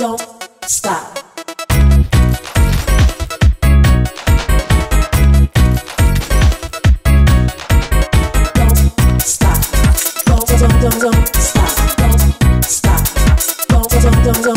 don't stop. Don't stop. Don't stop. Don't stop. Don't stop. Don't stop. Don't stop.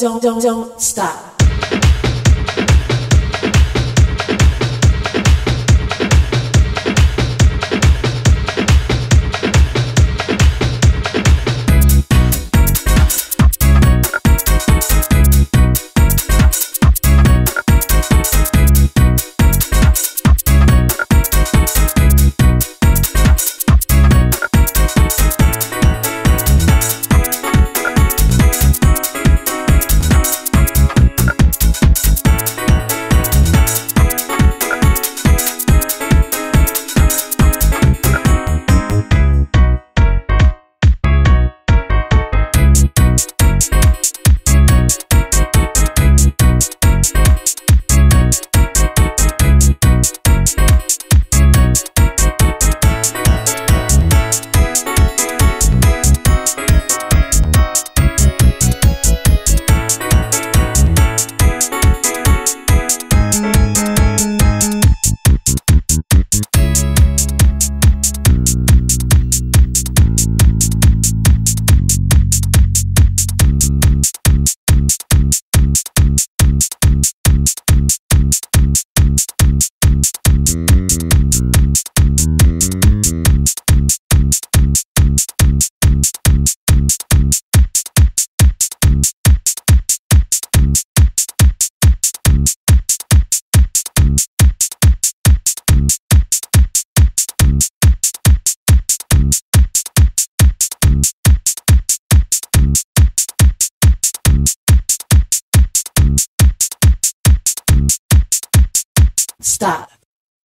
Don't don't stop. stop.